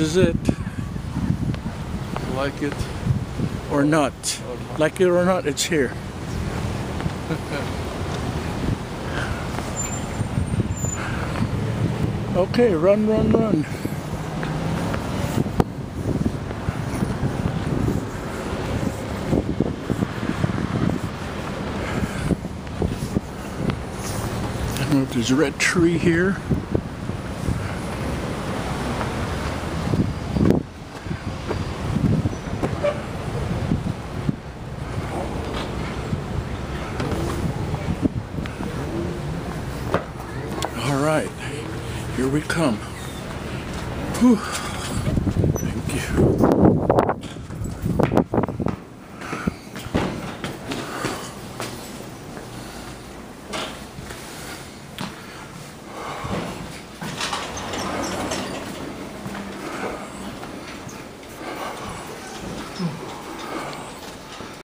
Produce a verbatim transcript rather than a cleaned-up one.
is it. Like it or not. Like it or not, it's here. Okay, run, run, run. I don't know if there's a red tree here. All right, here we come. Whew.